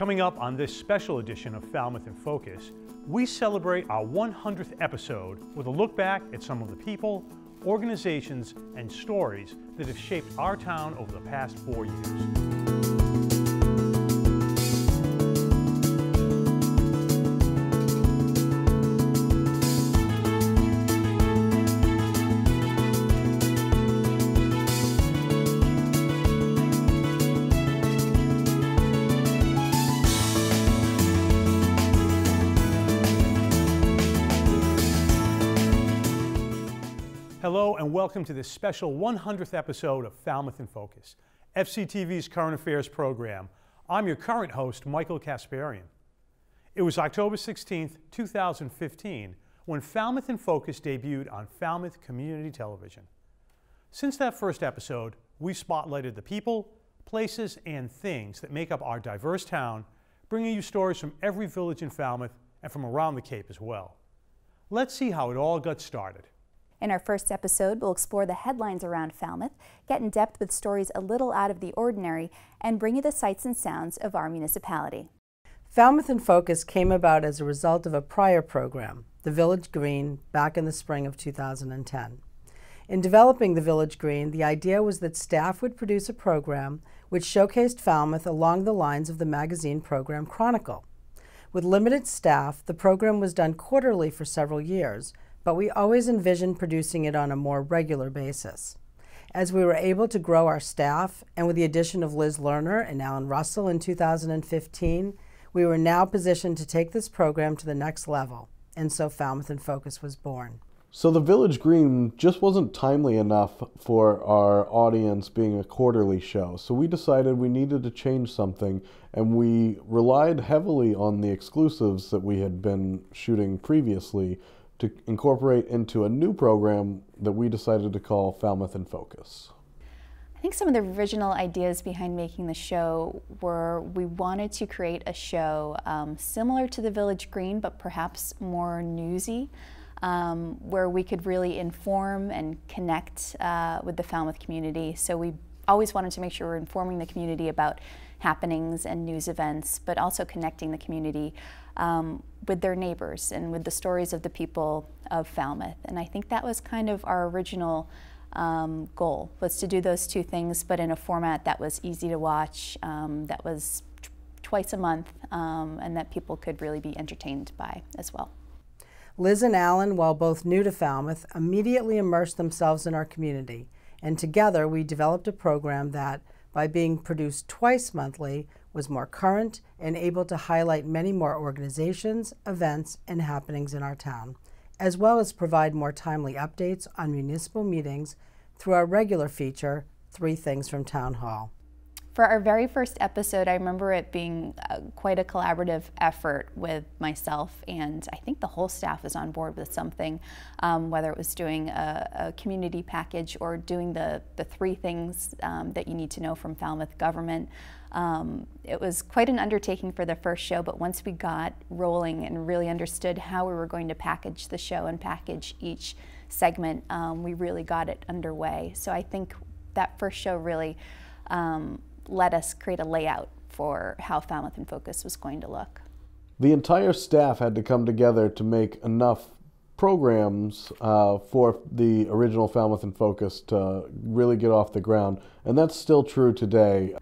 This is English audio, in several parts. Coming up on this special edition of Falmouth in Focus, we celebrate our 100th episode with a look back at some of the people, organizations, and stories that have shaped our town over the past 4 years. Hello and welcome to this special 100th episode of Falmouth in Focus, FCTV's current affairs program. I'm your current host, Michael Kasparian. It was October 16th, 2015, when Falmouth in Focus debuted on Falmouth Community Television. Since that first episode, we spotlighted the people, places, and things that make up our diverse town, bringing you stories from every village in Falmouth and from around the Cape as well. Let's see how it all got started. In our first episode, we'll explore the headlines around Falmouth, get in depth with stories a little out of the ordinary, and bring you the sights and sounds of our municipality. Falmouth in Focus came about as a result of a prior program, the Village Green, back in the spring of 2010. In developing the Village Green, the idea was that staff would produce a program which showcased Falmouth along the lines of the magazine program Chronicle. With limited staff, the program was done quarterly for several years, but we always envisioned producing it on a more regular basis. As we were able to grow our staff, and with the addition of Liz Lerner and Alan Russell in 2015, we were now positioned to take this program to the next level, and so Falmouth in Focus was born. So the Village Green just wasn't timely enough for our audience being a quarterly show, so we decided we needed to change something, and we relied heavily on the exclusives that we had been shooting previously to incorporate into a new program that we decided to call Falmouth in Focus. I think some of the original ideas behind making the show were we wanted to create a show similar to the Village Green, but perhaps more newsy, where we could really inform and connect with the Falmouth community. So we always wanted to make sure we're informing the community about happenings and news events, but also connecting the community with their neighbors and with the stories of the people of Falmouth. And I think that was kind of our original goal, was to do those two things, but in a format that was easy to watch, that was twice a month, and that people could really be entertained by as well. Liz and Alan, while both new to Falmouth, immediately immersed themselves in our community, and together we developed a program that, by being produced twice monthly, was more current and able to highlight many more organizations, events, and happenings in our town, as well as provide more timely updates on municipal meetings through our regular feature, Three Things from Town Hall. For our very first episode, I remember it being quite a collaborative effort with myself, and I think the whole staff was on board with something, whether it was doing a community package or doing the three things that you need to know from Falmouth government. It was quite an undertaking for the first show, but once we got rolling and really understood how we were going to package the show and package each segment, we really got it underway. So I think that first show really let us create a layout for how Falmouth in Focus was going to look. The entire staff had to come together to make enough programs for the original Falmouth in Focus to really get off the ground, and that's still true today.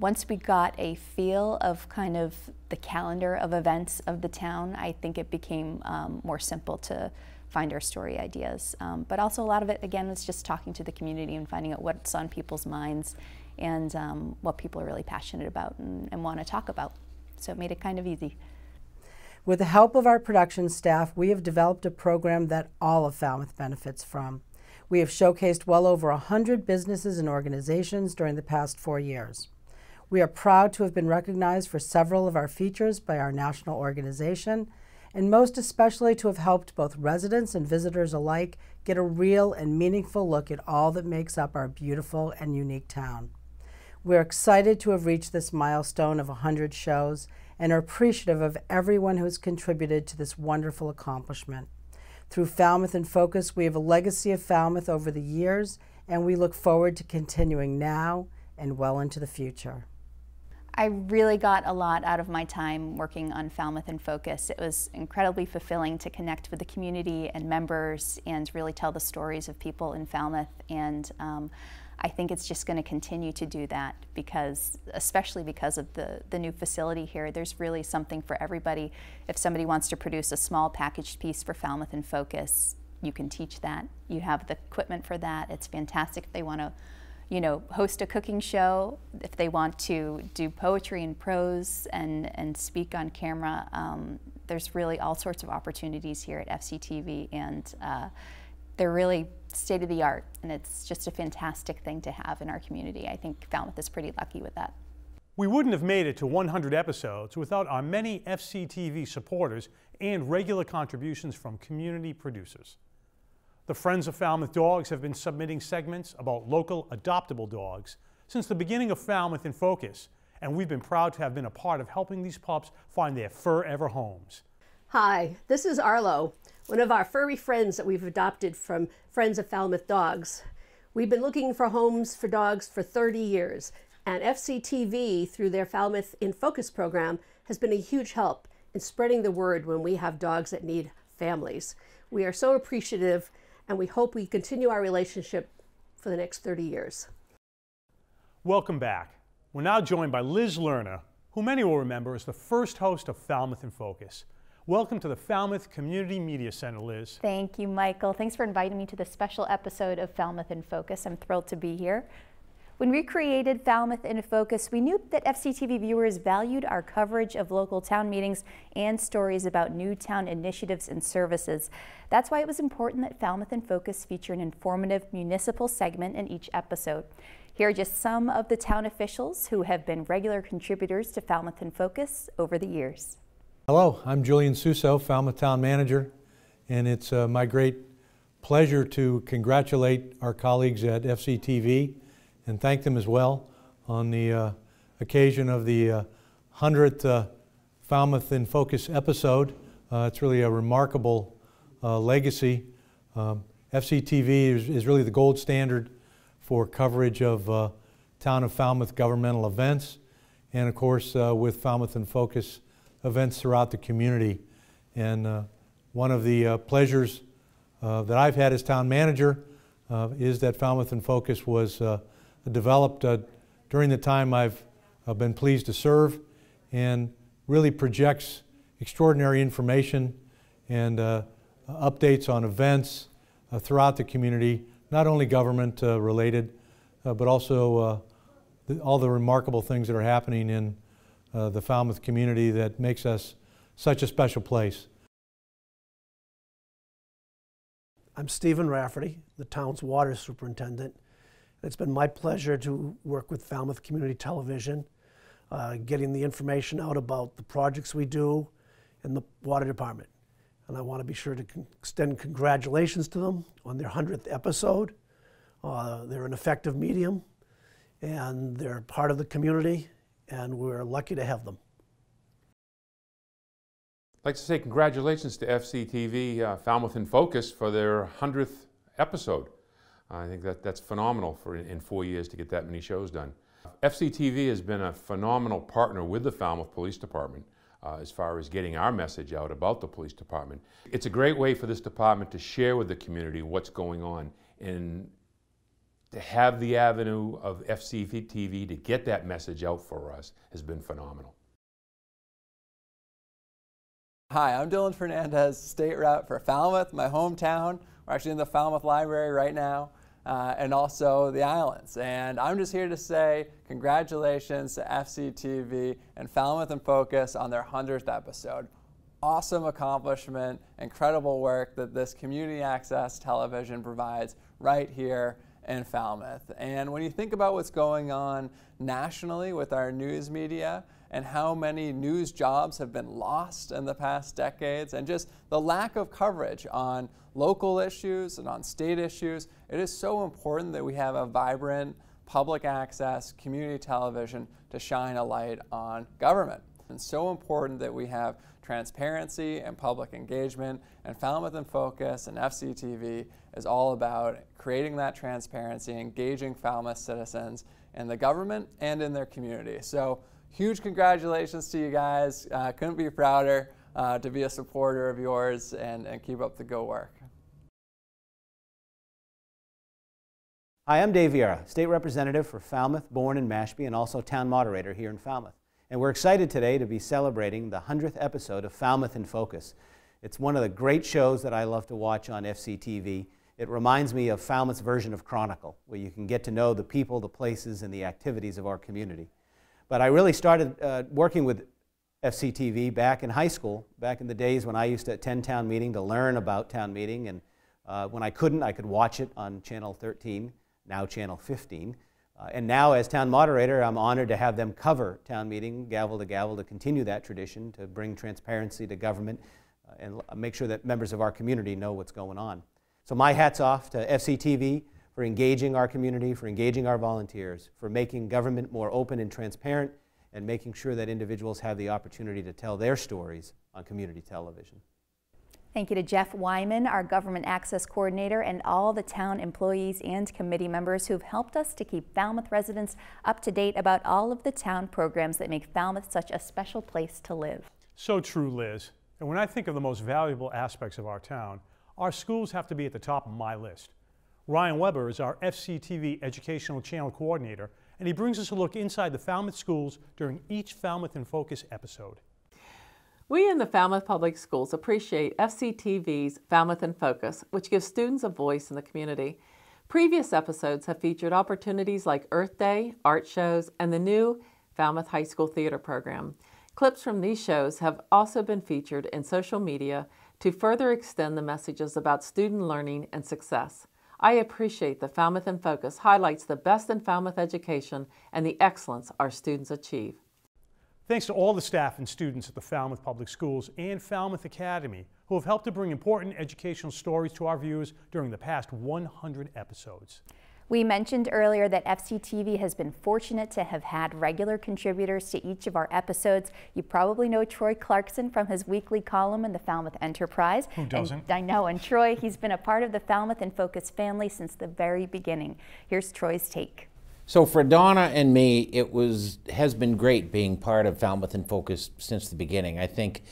Once we got a feel of kind of the calendar of events of the town, I think it became more simple to find our story ideas. But also a lot of it, again, was just talking to the community and finding out what's on people's minds and what people are really passionate about and want to talk about. So it made it kind of easy. With the help of our production staff, we have developed a program that all of Falmouth benefits from. We have showcased well over 100 businesses and organizations during the past 4 years. We are proud to have been recognized for several of our features by our national organization, and most especially to have helped both residents and visitors alike get a real and meaningful look at all that makes up our beautiful and unique town. We're excited to have reached this milestone of 100 shows and are appreciative of everyone who has contributed to this wonderful accomplishment. Through Falmouth in Focus, we have a legacy of Falmouth over the years, and we look forward to continuing now and well into the future. I really got a lot out of my time working on Falmouth in Focus. It was incredibly fulfilling to connect with the community and members and really tell the stories of people in Falmouth. And I think it's just going to continue to do that because, especially because of the new facility here, there's really something for everybody. If somebody wants to produce a small packaged piece for Falmouth in Focus, you can teach that. You have the equipment for that. It's fantastic if they want to, you know, host a cooking show, if they want to do poetry and prose and speak on camera. There's really all sorts of opportunities here at FCTV, and they're really state of the art, and it's just a fantastic thing to have in our community. I think Falmouth is pretty lucky with that. We wouldn't have made it to 100 episodes without our many FCTV supporters and regular contributions from community producers. The Friends of Falmouth Dogs have been submitting segments about local adoptable dogs since the beginning of Falmouth in Focus, and we've been proud to have been a part of helping these pups find their forever homes. Hi, this is Arlo, one of our furry friends that we've adopted from Friends of Falmouth Dogs. We've been looking for homes for dogs for 30 years, and FCTV, through their Falmouth in Focus program, has been a huge help in spreading the word when we have dogs that need families. We are so appreciative, and we hope we continue our relationship for the next 30 years. Welcome back. We're now joined by Liz Lerner, who many will remember as the first host of Falmouth in Focus. Welcome to the Falmouth Community Media Center, Liz. Thank you, Michael. Thanks for inviting me to this special episode of Falmouth in Focus. I'm thrilled to be here. When we created Falmouth in Focus, we knew that FCTV viewers valued our coverage of local town meetings and stories about new town initiatives and services. That's why it was important that Falmouth in Focus feature an informative municipal segment in each episode. Here are just some of the town officials who have been regular contributors to Falmouth in Focus over the years. Hello, I'm Julian Suso, Falmouth Town Manager, and it's my great pleasure to congratulate our colleagues at FCTV and thank them as well on the occasion of the 100th Falmouth in Focus episode. It's really a remarkable legacy. FCTV is really the gold standard for coverage of Town of Falmouth governmental events, and of course with Falmouth in Focus events throughout the community. And one of the pleasures that I've had as town manager is that Falmouth in Focus was developed during the time I've been pleased to serve, and really projects extraordinary information and updates on events throughout the community, not only government related, but also all the remarkable things that are happening in the Falmouth community that makes us such a special place. I'm Stephen Rafferty, the town's water superintendent. It's been my pleasure to work with Falmouth Community Television, getting the information out about the projects we do in the water department. And I want to be sure to extend congratulations to them on their 100th episode. They're an effective medium, and they're part of the community, and we're lucky to have them. I'd like to say congratulations to FCTV Falmouth in Focus for their 100th episode. I think that's phenomenal for in 4 years to get that many shows done. FCTV has been a phenomenal partner with the Falmouth Police Department as far as getting our message out about the police department. It's a great way for this department to share with the community what's going on, and to have the avenue of FCTV to get that message out for us has been phenomenal. Hi, I'm Dylan Fernandez, state rep for Falmouth, my hometown. We're actually in the Falmouth Library right now, and also the islands. And I'm just here to say congratulations to FCTV and Falmouth in Focus on their 100th episode. Awesome accomplishment, incredible work that this community access television provides right here in Falmouth. And when you think about what's going on nationally with our news media, and how many news jobs have been lost in the past decades, and just the lack of coverage on local issues and on state issues, it is so important that we have a vibrant public access community television to shine a light on government. It's so important that we have transparency and public engagement, and Falmouth in Focus and FCTV is all about creating that transparency, engaging Falmouth citizens in the government and in their community. So huge congratulations to you guys. Couldn't be prouder to be a supporter of yours, and keep up the good work. Hi, I'm Dave Vieira, State Representative for Falmouth, born in Mashpee, and also Town Moderator here in Falmouth. And we're excited today to be celebrating the 100th episode of Falmouth in Focus. It's one of the great shows that I love to watch on FCTV. It reminds me of Falmouth's version of Chronicle, where you can get to know the people, the places, and the activities of our community. But I really started working with FCTV back in high school, back in the days when I used to attend town meeting to learn about town meeting. And when I couldn't, I could watch it on Channel 13. Now Channel 15. And now as town moderator, I'm honored to have them cover town meeting, gavel to gavel, to continue that tradition, to bring transparency to government and make sure that members of our community know what's going on. So my hat's off to FCTV for engaging our community, for engaging our volunteers, for making government more open and transparent, and making sure that individuals have the opportunity to tell their stories on community television. Thank you to Jeff Wyman, our Government Access Coordinator, and all the town employees and committee members who've helped us to keep Falmouth residents up to date about all of the town programs that make Falmouth such a special place to live. So true, Liz. And when I think of the most valuable aspects of our town, our schools have to be at the top of my list. Ryan Weber is our FCTV Educational Channel Coordinator, and he brings us a look inside the Falmouth schools during each Falmouth in Focus episode. We in the Falmouth Public Schools appreciate FCTV's Falmouth in Focus, which gives students a voice in the community. Previous episodes have featured opportunities like Earth Day, art shows, and the new Falmouth High School Theater program. Clips from these shows have also been featured in social media to further extend the messages about student learning and success. I appreciate the Falmouth in Focus highlights the best in Falmouth education and the excellence our students achieve. Thanks to all the staff and students at the Falmouth Public Schools and Falmouth Academy who have helped to bring important educational stories to our viewers during the past 100 episodes. We mentioned earlier that FCTV has been fortunate to have had regular contributors to each of our episodes. You probably know Troy Clarkson from his weekly column in the Falmouth Enterprise. Who doesn't? And I know, and Troy, he's been a part of the Falmouth in Focus family since the very beginning. Here's Troy's take. So for Donna and me, it has been great being part of Falmouth in Focus since the beginning. I think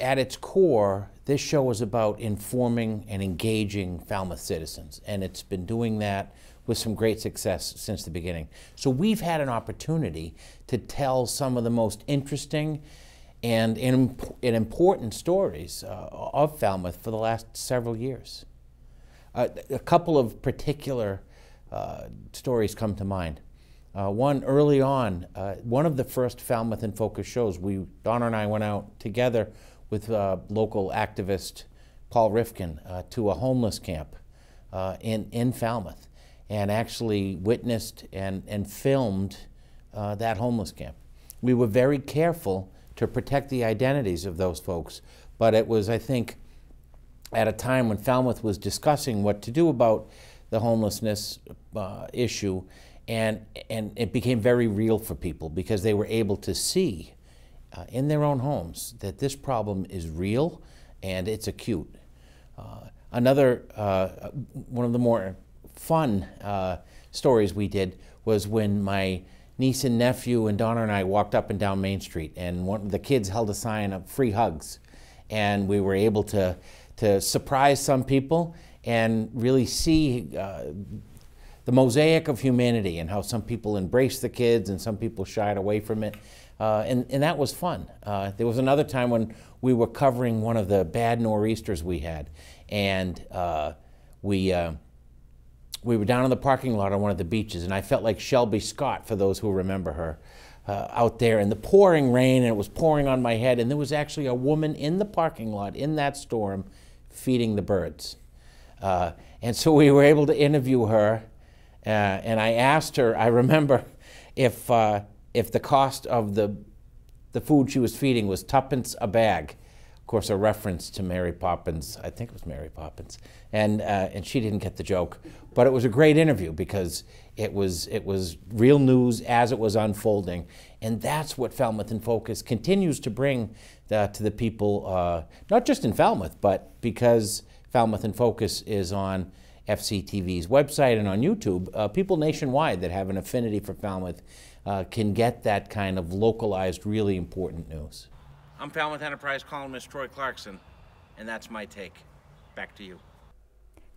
at its core, this show is about informing and engaging Falmouth citizens, and it's been doing that with some great success since the beginning. So we've had an opportunity to tell some of the most interesting and important stories of Falmouth for the last several years. A couple of particular stories come to mind. One early on, one of the first Falmouth in Focus shows, Donna and I went out together with local activist Paul Rifkin to a homeless camp in Falmouth, and actually witnessed and filmed that homeless camp. We were very careful to protect the identities of those folks, but it was, I think, at a time when Falmouth was discussing what to do about the homelessness issue, and it became very real for people because they were able to see in their own homes that this problem is real and it's acute. Another one of the more fun stories we did was when my niece and nephew and Donna and I walked up and down Main Street, and one of the kids held a sign of free hugs, and we were able to surprise some people and really see the mosaic of humanity and how some people embraced the kids and some people shied away from it. And that was fun. There was another time when we were covering one of the bad nor'easters we had, and we were down in the parking lot on one of the beaches, and I felt like Shelby Scott, for those who remember her, out there in the pouring rain, and it was pouring on my head, and there was actually a woman in the parking lot in that storm feeding the birds. And so we were able to interview her, and I asked her, I remember, if the cost of the food she was feeding was tuppence a bag. Of course, a reference to Mary Poppins. I think it was Mary Poppins. And she didn't get the joke. But it was a great interview because it was real news as it was unfolding. And that's what Falmouth in Focus continues to bring to the people, not just in Falmouth, but because Falmouth in Focus is on FCTV's website and on YouTube, people nationwide that have an affinity for Falmouth can get that kind of localized, really important news. I'm Falmouth Enterprise columnist Troy Clarkson, and that's my take. Back to you.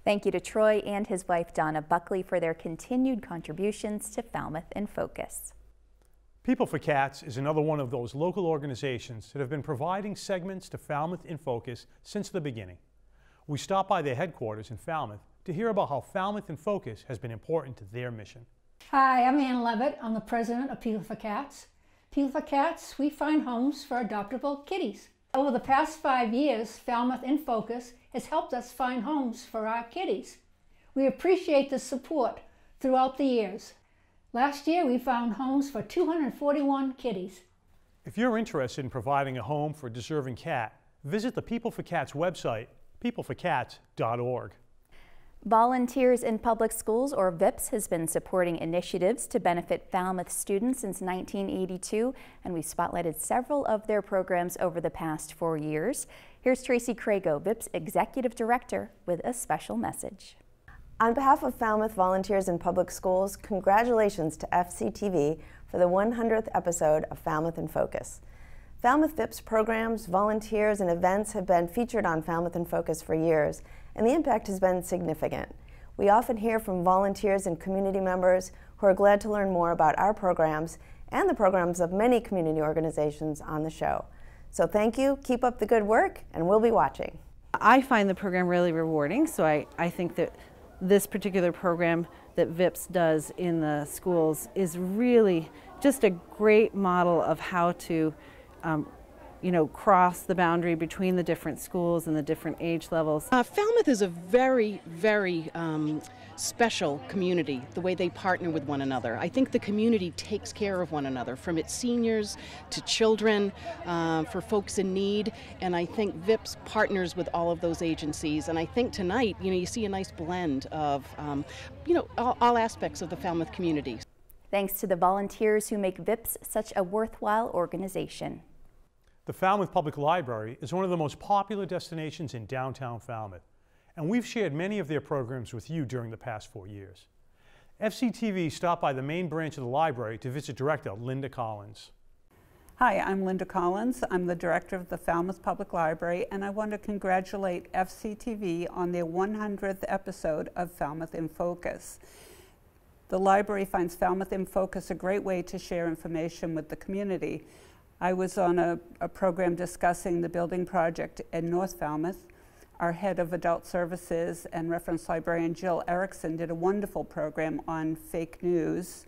Thank you to Troy and his wife Donna Buckley for their continued contributions to Falmouth in Focus. People for Cats is another one of those local organizations that have been providing segments to Falmouth in Focus since the beginning. We stopped by their headquarters in Falmouth to hear about how Falmouth in Focus has been important to their mission. Hi, I'm Ann Levitt. I'm the president of People for Cats. People for Cats, we find homes for adoptable kitties. Over the past 5 years, Falmouth in Focus has helped us find homes for our kitties. We appreciate the support throughout the years. Last year, we found homes for 241 kitties. If you're interested in providing a home for a deserving cat, visit the People for Cats website, peopleforcats.org. Volunteers in Public Schools, or VIPS, has been supporting initiatives to benefit Falmouth students since 1982, and we've spotlighted several of their programs over the past 4 years. Here's Tracy Crago, VIPS Executive Director, with a special message. On behalf of Falmouth Volunteers in Public Schools, congratulations to FCTV for the 100th episode of Falmouth in Focus. Falmouth VIPS programs, volunteers, and events have been featured on Falmouth in Focus for years, and the impact has been significant. We often hear from volunteers and community members who are glad to learn more about our programs and the programs of many community organizations on the show. So thank you, keep up the good work, and we'll be watching. I find the program really rewarding, so I think that this particular program that VIPS does in the schools is really just a great model of how to you know, cross the boundary between the different schools and the different age levels. Falmouth is a very, very special community, the way they partner with one another. I think the community takes care of one another, from its seniors to children, for folks in need, and I think VIPS partners with all of those agencies. And I think tonight, you know, you see a nice blend of, you know, all aspects of the Falmouth community. Thanks to the volunteers who make VIPS such a worthwhile organization. The Falmouth Public Library is one of the most popular destinations in downtown Falmouth, and we've shared many of their programs with you during the past 4 years. FCTV stopped by the main branch of the library to visit Director Linda Collins. Hi, I'm Linda Collins. I'm the director of the Falmouth Public Library, and I want to congratulate FCTV on their 100th episode of Falmouth in Focus. The library finds Falmouth in Focus a great way to share information with the community. I was on a program discussing the building project in North Falmouth. Our head of adult services and reference librarian Jill Erickson did a wonderful program on fake news.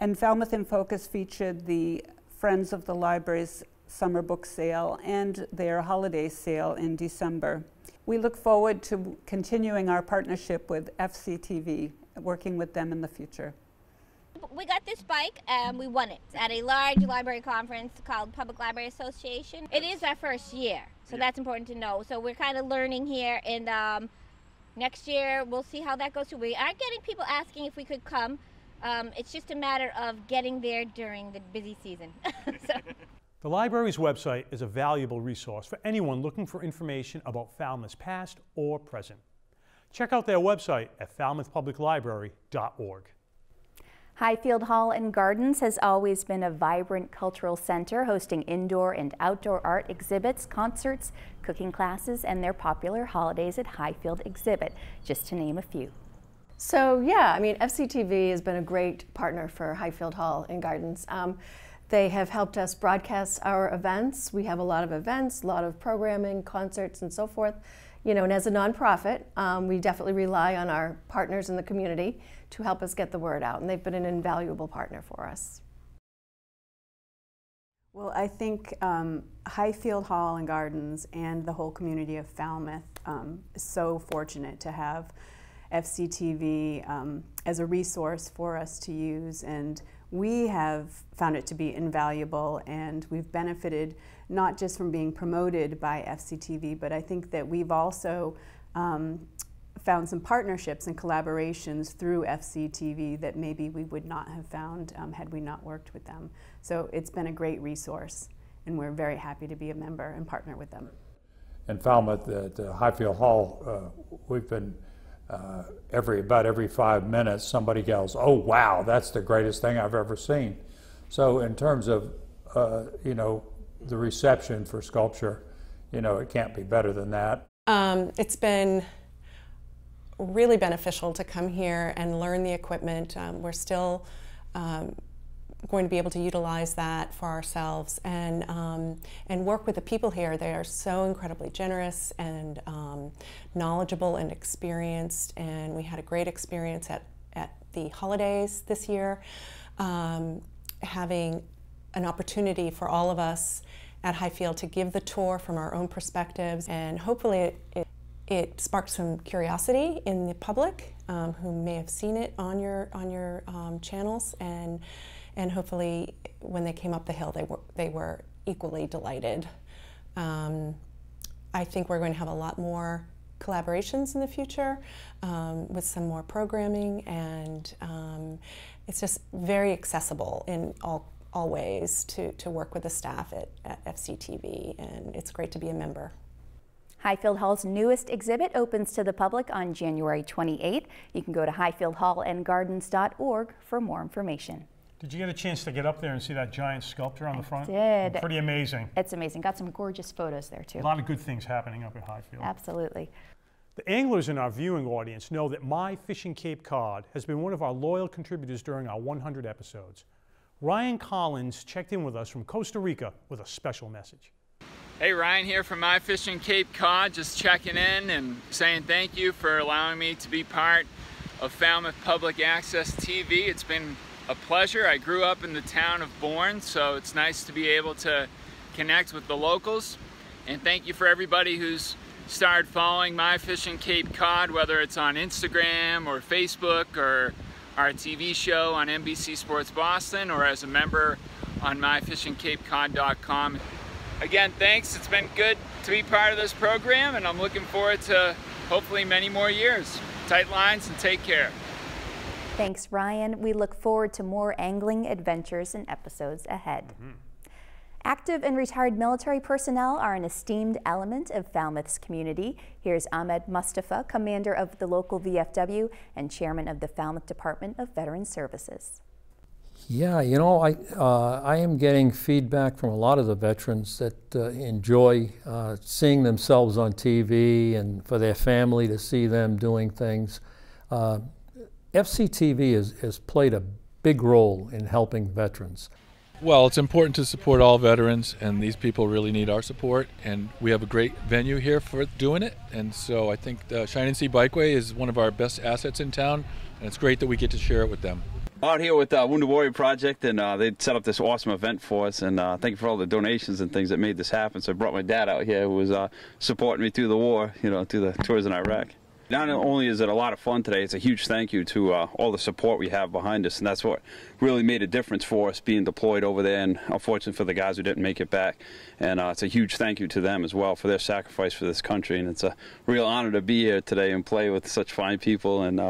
And Falmouth in Focus featured the Friends of the Library's summer book sale and their holiday sale in December. We look forward to continuing our partnership with FCTV, working with them in the future. We got this bike and we won it at a large library conference called Public Library Association. It is our first year, so that's important to know. So we're kind of learning here, and next year we'll see how that goes through. We are getting people asking if we could come. It's just a matter of getting there during the busy season. So. The library's website is a valuable resource for anyone looking for information about Falmouth's past or present. Check out their website at falmouthpubliclibrary.org. Highfield Hall and Gardens has always been a vibrant cultural center, hosting indoor and outdoor art exhibits, concerts, cooking classes, and their popular Holidays at Highfield exhibit, just to name a few. So yeah, I mean, FCTV has been a great partner for Highfield Hall and Gardens. They have helped us broadcast our events. We have a lot of events, a lot of programming, concerts, and so forth. You know, and as a nonprofit, we definitely rely on our partners in the community to help us get the word out, and they've been an invaluable partner for us. Well, I think Highfield Hall and Gardens and the whole community of Falmouth is so fortunate to have FCTV as a resource for us to use, and we have found it to be invaluable, and we've benefited not just from being promoted by FCTV, but I think that we've also found some partnerships and collaborations through FCTV that maybe we would not have found had we not worked with them. So it's been a great resource, and we're very happy to be a member and partner with them. In Falmouth at Highfield Hall, we've been about every 5 minutes, somebody yells, "Oh wow, that's the greatest thing I've ever seen." So in terms of, you know, the reception for sculpture, you know, it can't be better than that. It's been really beneficial to come here and learn the equipment. We're still going to be able to utilize that for ourselves and work with the people here. They are so incredibly generous and knowledgeable and experienced, and we had a great experience at the holidays this year, having an opportunity for all of us at Highfield to give the tour from our own perspectives, and hopefully it sparks some curiosity in the public who may have seen it on your channels, and hopefully when they came up the hill they were equally delighted. I think we're going to have a lot more collaborations in the future with some more programming, and it's just very accessible in all ways to work with the staff at FCTV, and it's great to be a member. Highfield Hall's newest exhibit opens to the public on January 28th. You can go to highfieldhallandgardens.org for more information. Did you get a chance to get up there and see that giant sculpture on the front? I did. Pretty amazing. It's amazing. Got some gorgeous photos there too. A lot of good things happening up at Highfield. Absolutely. The anglers in our viewing audience know that My Fishing Cape Cod has been one of our loyal contributors during our 100 episodes. Ryan Collins checked in with us from Costa Rica with a special message. Hey, Ryan here from My Fishing Cape Cod, just checking in and saying thank you for allowing me to be part of Falmouth Public Access TV. It's been a pleasure. I grew up in the town of Bourne, so it's nice to be able to connect with the locals. And thank you for everybody who's started following My Fishing Cape Cod, whether it's on Instagram or Facebook or our TV show on NBC Sports Boston, or as a member on myfishingcapecod.com. Again, thanks. It's been good to be part of this program, and I'm looking forward to hopefully many more years. Tight lines and take care. Thanks, Ryan. We look forward to more angling adventures and episodes ahead. Active and retired military personnel are an esteemed element of Falmouth's community. Here's Ahmed Mustafa, commander of the local VFW and chairman of the Falmouth Department of Veteran Services. Yeah, you know, I am getting feedback from a lot of the veterans that enjoy seeing themselves on TV, and for their family to see them doing things. FCTV has played a big role in helping veterans. Well, it's important to support all veterans, and these people really need our support, and we have a great venue here for doing it, and so I think the Shining Sea Bikeway is one of our best assets in town, and it's great that we get to share it with them. Out here with the Wounded Warrior Project, and they set up this awesome event for us, and thank you for all the donations and things that made this happen. So I brought my dad out here, who was supporting me through the war, you know, through the tours in Iraq. Not only is it a lot of fun today, it's a huge thank you to all the support we have behind us, and that's what really made a difference for us being deployed over there, and unfortunately for the guys who didn't make it back. And it's a huge thank you to them as well for their sacrifice for this country, and it's a real honor to be here today and play with such fine people and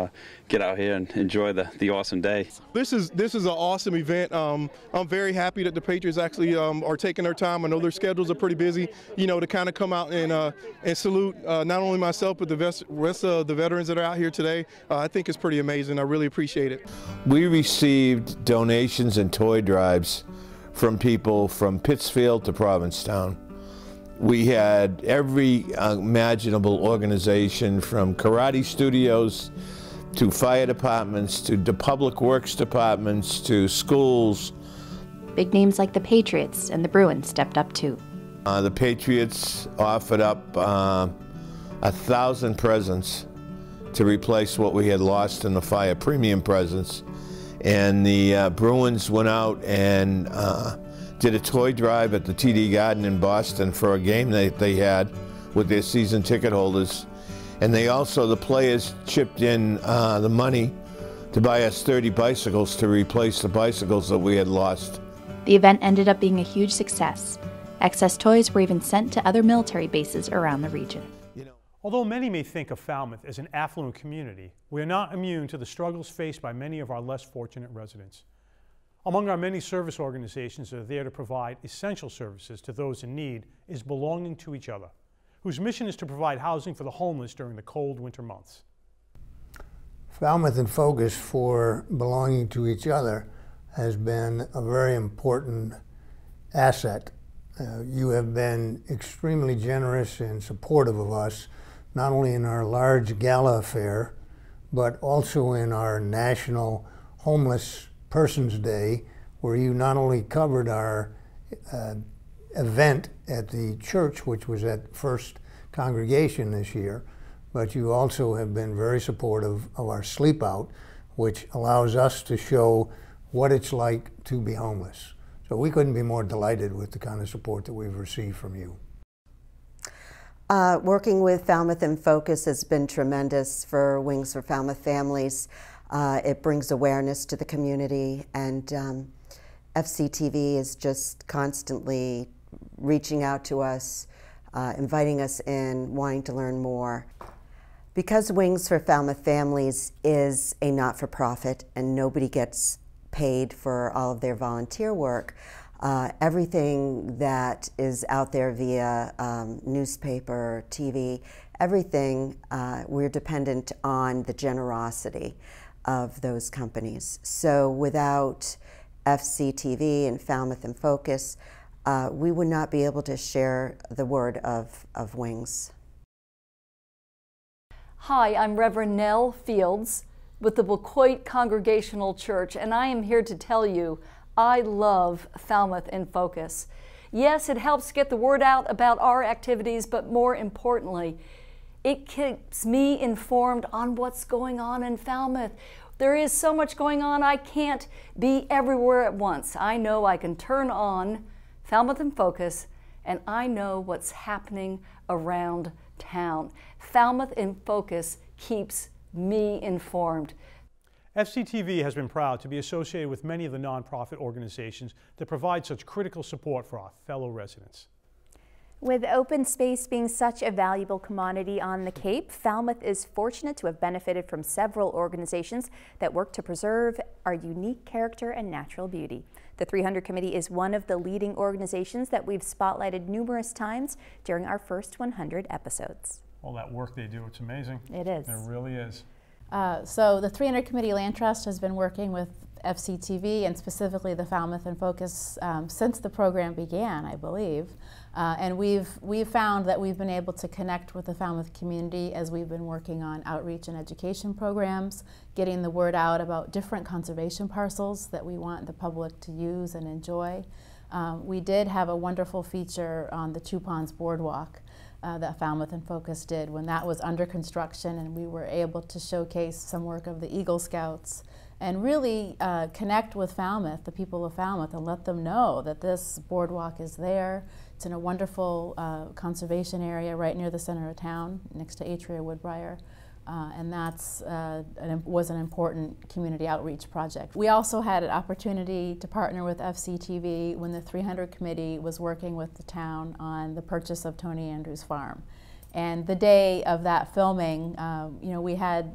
get out here and enjoy the awesome day. This is an awesome event. I'm very happy that the Patriots actually are taking their time. I know their schedules are pretty busy, you know, to kind of come out and salute not only myself but the rest of the veterans that are out here today. I think it's pretty amazing. I really appreciate it. We received donations and toy drives from people from Pittsfield to Provincetown. We had every imaginable organization, from karate studios to fire departments to the public works departments to schools. Big names like the Patriots and the Bruins stepped up too. The Patriots offered up 1,000 presents to replace what we had lost in the fire, premium presents. And the Bruins went out and did a toy drive at the TD Garden in Boston for a game that they had with their season ticket holders. And they also, the players chipped in the money to buy us 30 bicycles to replace the bicycles that we had lost. The event ended up being a huge success. Excess toys were even sent to other military bases around the region. Although many may think of Falmouth as an affluent community, we are not immune to the struggles faced by many of our less fortunate residents. Among our many service organizations that are there to provide essential services to those in need is Belonging to Each Other, whose mission is to provide housing for the homeless during the cold winter months. Falmouth in Focus for Belonging to Each Other has been a very important asset. You have been extremely generous and supportive of us, not only in our large gala affair, but also in our National Homeless Persons Day, where you not only covered our event at the church, which was at First Congregation this year, but you also have been very supportive of our sleep out, which allows us to show what it's like to be homeless. So we couldn't be more delighted with the kind of support that we've received from you. Working with Falmouth in Focus has been tremendous for Wings for Falmouth Families. It brings awareness to the community, and FCTV is just constantly reaching out to us, inviting us in, wanting to learn more. Because Wings for Falmouth Families is a not-for-profit and nobody gets paid for all of their volunteer work, everything that is out there via newspaper, TV, everything, we're dependent on the generosity of those companies. So without FCTV and Falmouth in Focus, we would not be able to share the word of Wings. Hi, I'm Reverend Nell Fields with the Bequoit Congregational Church, and I am here to tell you I love Falmouth in Focus. Yes, it helps get the word out about our activities, but more importantly, it keeps me informed on what's going on in Falmouth. There is so much going on, I can't be everywhere at once. I know I can turn on Falmouth in Focus, and I know what's happening around town. Falmouth in Focus keeps me informed. FCTV has been proud to be associated with many of the nonprofit organizations that provide such critical support for our fellow residents. With open space being such a valuable commodity on the Cape, Falmouth is fortunate to have benefited from several organizations that work to preserve our unique character and natural beauty. The 300 Committee is one of the leading organizations that we've spotlighted numerous times during our first 100 episodes. All that work they do, it's amazing. It is. It really is. So the 300 Committee Land Trust has been working with FCTV and specifically the Falmouth in Focus since the program began, I believe. And we've found that we've been able to connect with the Falmouth community as we've been working on outreach and education programs, getting the word out about different conservation parcels that we want the public to use and enjoy. We did have a wonderful feature on the Two Ponds Boardwalk that Falmouth in Focus did when that was under construction, and we were able to showcase some work of the Eagle Scouts and really connect with Falmouth, the people of Falmouth, and let them know that this boardwalk is there. It's in a wonderful conservation area right near the center of town, next to Atria Woodbriar, and that's was an important community outreach project. We also had an opportunity to partner with FCTV when the 300 Committee was working with the town on the purchase of Tony Andrews' farm. And the day of that filming, you know, we had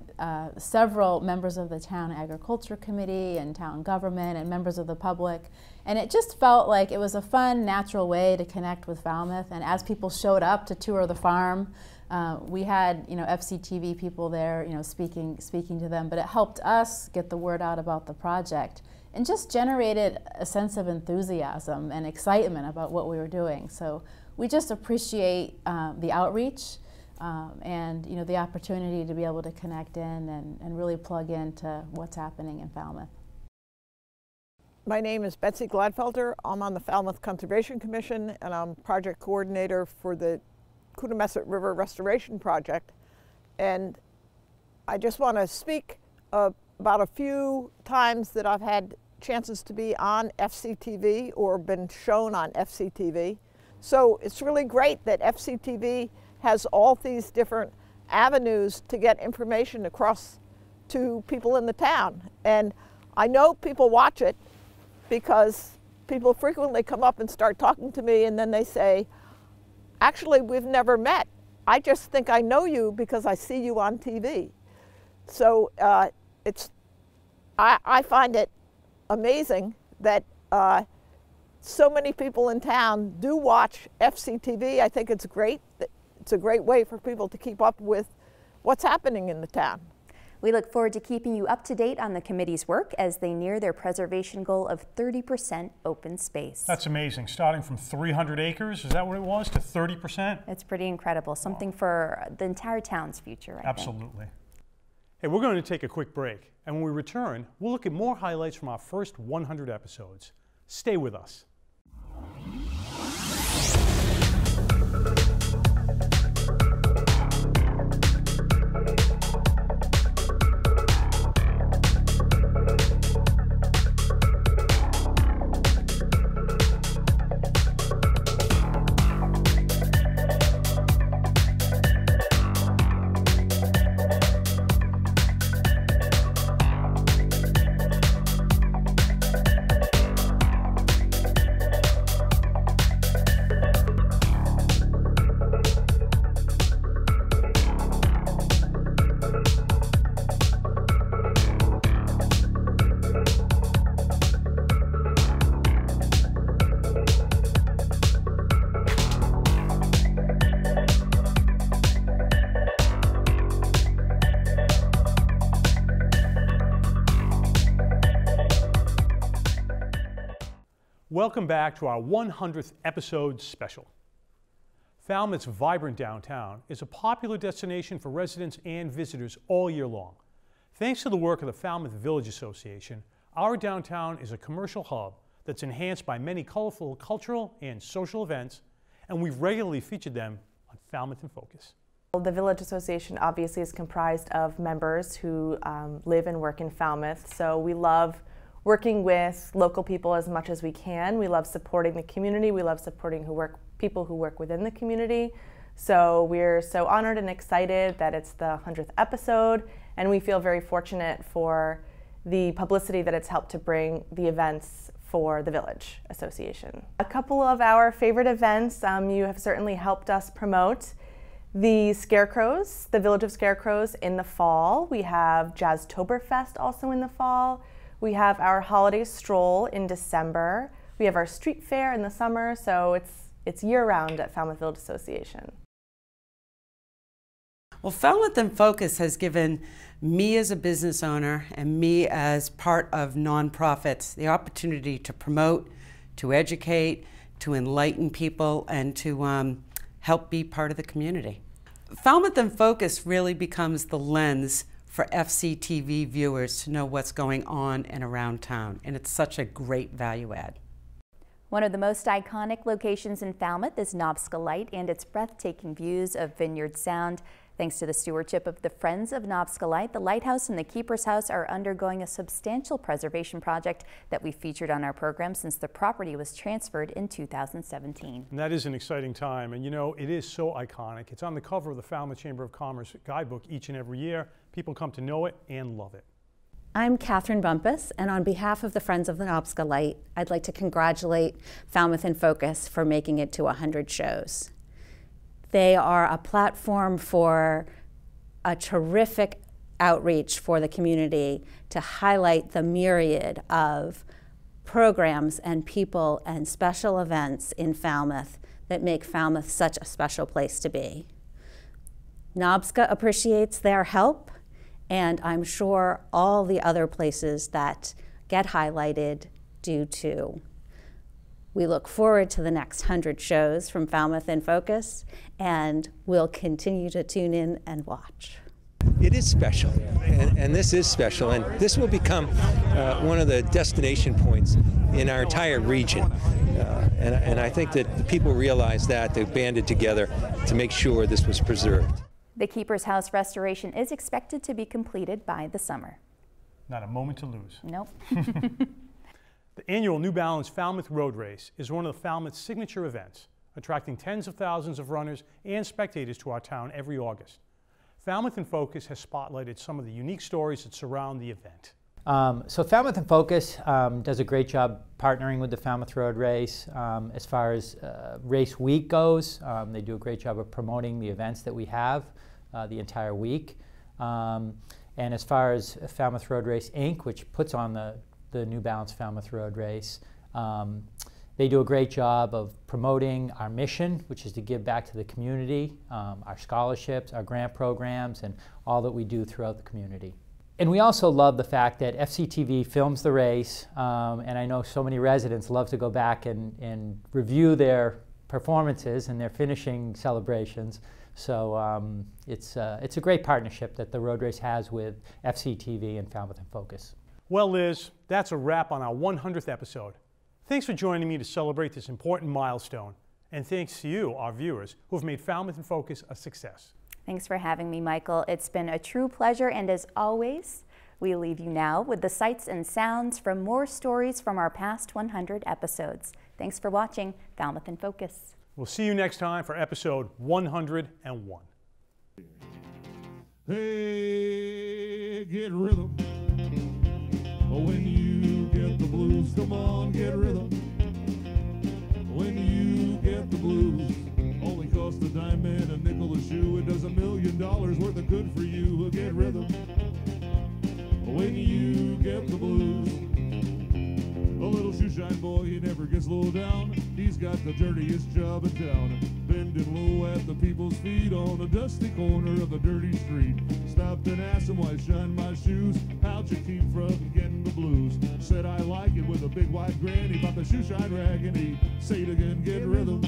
several members of the Town Agriculture Committee and town government and members of the public. And it just felt like it was a fun, natural way to connect with Falmouth. And as people showed up to tour the farm, we had, you know, FCTV people there, you know, speaking to them. But it helped us get the word out about the project and just generated a sense of enthusiasm and excitement about what we were doing. So we just appreciate the outreach and, you know, the opportunity to be able to connect in and really plug into what's happening in Falmouth. My name is Betsy Gladfelter. I'm on the Falmouth Conservation Commission, and I'm project coordinator for the Coonamessett River Restoration Project. And I just want to speak about a few times that I've had chances to be on FCTV or been shown on FCTV. So it's really great that FCTV has all these different avenues to get information across to people in the town. And I know people watch it because people frequently come up and start talking to me, and then they say, actually, we've never met. I just think I know you because I see you on TV. So I find it amazing that so many people in town do watch FCTV. I think it's great. It's a great way for people to keep up with what's happening in the town. We look forward to keeping you up to date on the committee's work as they near their preservation goal of 30% open space. That's amazing. Starting from 300 acres, is that what it was, to 30%? It's pretty incredible. Something for the entire town's future, I Absolutely. Think. Hey, we're going to take a quick break, and when we return, we'll look at more highlights from our first 100 episodes. Stay with us. Welcome back to our 100th episode special. Falmouth's vibrant downtown is a popular destination for residents and visitors all year long. Thanks to the work of the Falmouth Village Association, our downtown is a commercial hub that's enhanced by many colorful cultural and social events, and we've regularly featured them on Falmouth in Focus. Well, the Village Association obviously is comprised of members who live and work in Falmouth, so we love working with local people as much as we can. We love supporting the community. We love supporting people who work within the community. So we're so honored and excited that it's the 100th episode, and we feel very fortunate for the publicity that it's helped to bring the events for the Village Association. A couple of our favorite events you have certainly helped us promote. The Scarecrows, the Village of Scarecrows in the fall. We have Jazztoberfest also in the fall. We have our holiday stroll in December. We have our street fair in the summer, so it's year-round at Falmouth Village Association. Well, Falmouth in Focus has given me as a business owner and me as part of nonprofits the opportunity to promote, to educate, to enlighten people, and to help be part of the community. Falmouth in Focus really becomes the lens for FCTV viewers to know what's going on and around town, and it's such a great value add. One of the most iconic locations in Falmouth is Nobska Light and its breathtaking views of Vineyard Sound. Thanks to the stewardship of the Friends of Nobska Light, the lighthouse and the keeper's house are undergoing a substantial preservation project that we featured on our program since the property was transferred in 2017. And that is an exciting time, and you know, it is so iconic. It's on the cover of the Falmouth Chamber of Commerce guidebook each and every year. People come to know it and love it. I'm Catherine Bumpus, and on behalf of the Friends of the Nobska Light, I'd like to congratulate Falmouth in Focus for making it to 100 shows. They are a platform for a terrific outreach for the community to highlight the myriad of programs and people and special events in Falmouth that make Falmouth such a special place to be. Nobska appreciates their help, and I'm sure all the other places that get highlighted do too. We look forward to the next 100 shows from Falmouth in Focus, and we'll continue to tune in and watch. It is special, and this is special, and this will become one of the destination points in our entire region. And I think that the people realize that. They've banded together to make sure this was preserved. The Keeper's House restoration is expected to be completed by the summer. Not a moment to lose. Nope. The annual New Balance Falmouth Road Race is one of the Falmouth's signature events, attracting tens of thousands of runners and spectators to our town every August. Falmouth in Focus has spotlighted some of the unique stories that surround the event. So Falmouth in Focus does a great job partnering with the Falmouth Road Race. As far as race week goes, they do a great job of promoting the events that we have the entire week. And as far as Falmouth Road Race Inc., which puts on the New Balance Falmouth Road Race. They do a great job of promoting our mission, which is to give back to the community, our scholarships, our grant programs, and all that we do throughout the community. And we also love the fact that FCTV films the race, and I know so many residents love to go back and review their performances and their finishing celebrations. So it's a great partnership that the road race has with FCTV and Falmouth in Focus. Well, Liz, that's a wrap on our 100th episode. Thanks for joining me to celebrate this important milestone. And thanks to you, our viewers, who have made Falmouth in Focus a success. Thanks for having me, Michael. It's been a true pleasure, and as always, we leave you now with the sights and sounds from more stories from our past 100 episodes. Thanks for watching Falmouth in Focus. We'll see you next time for episode 101. Hey, get rhythm. When you get the blues, come on, get rhythm. When you get the blues, only cost a dime and a nickel a shoe. It does $1 million worth of good for you. Get rhythm when you get the blues. A little shoeshine boy, he never gets low down. He's got the dirtiest job in town. Bending low at the people's feet on a dusty corner of a dirty street. Stopped and asked him, why shine my shoes? How'd you keep from getting the blues? Said, I like it with a big white grin. He bought the shoeshine rag and he said again, get rhythm.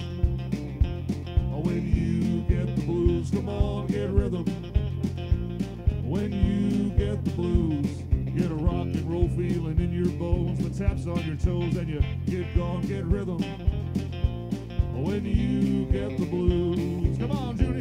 When you get the blues, come on, get rhythm. When you get the blues, get a rock and roll feeling in your bones, the taps on your toes, and you get gone, get rhythm. When you get the blues, come on, Judy.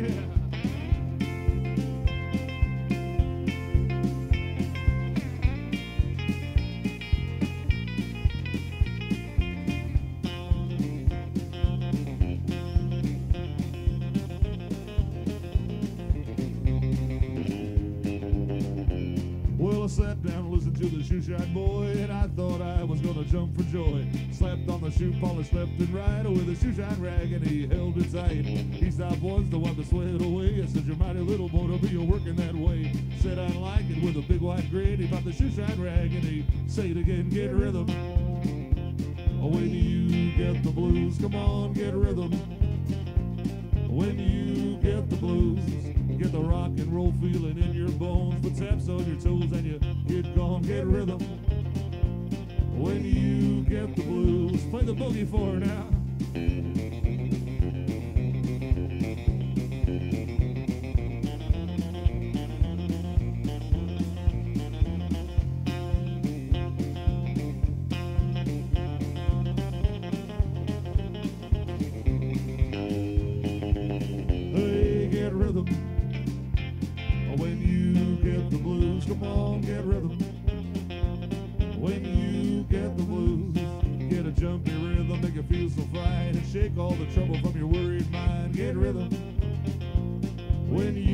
Shoeshine boy, and I thought I was gonna jump for joy. Slapped on the shoe polish left and right with a shoeshine rag, and he held it tight. He stopped once to wipe the sweat away. I said, you're mighty little boy to be working that way. Said, I like it with a big white grin. He bought the shoeshine rag, and he said again, get rhythm. When you get the blues, come on, get rhythm. When you get the blues, get the rock and roll feeling in your bones, put taps on your toes, and you get gone, get rhythm. When you get the blues, play the boogie for her now. All the trouble from your worried mind, get rhythm. When you